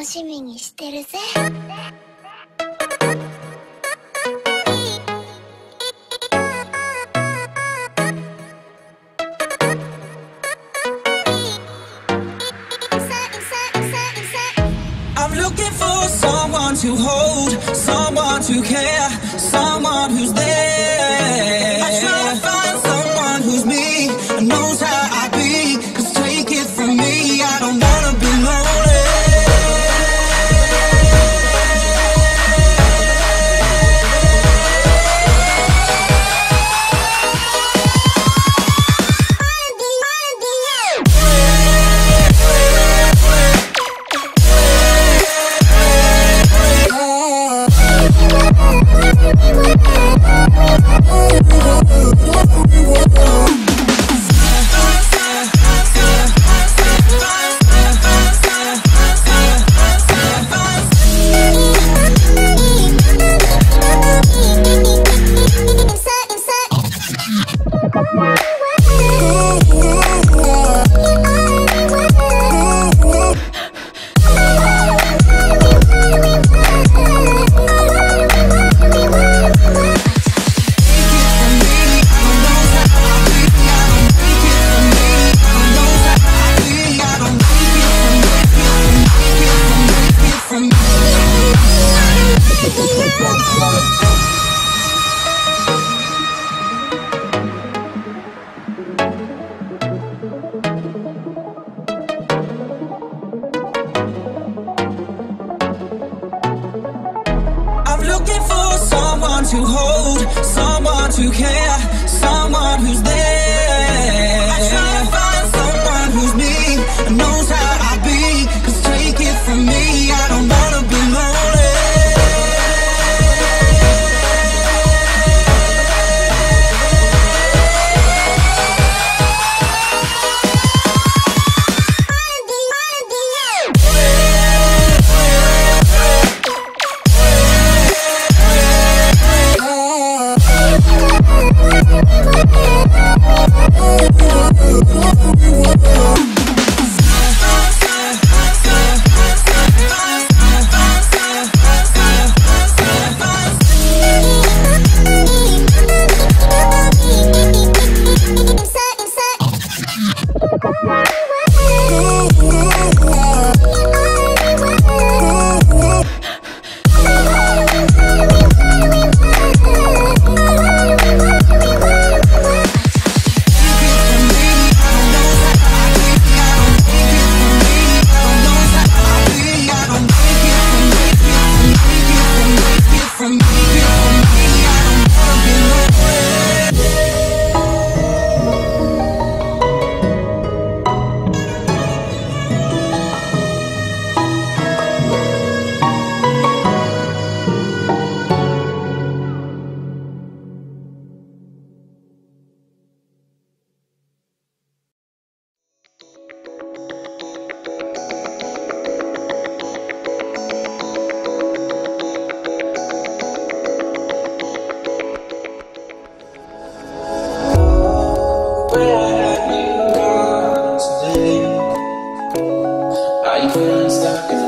楽しみにしてるぜ。I'm looking for someone to hold, someone to care, someone who's there. I try to find someone who's me and knows how I be. 'Cause take it from me, I don't wanna be lonely. Looking for someone to hold, someone to care, someone who's there. I try to find someone who's me and knows how I be. 'Cause take it from me, I don't wanna be lonely. Feeling stuck.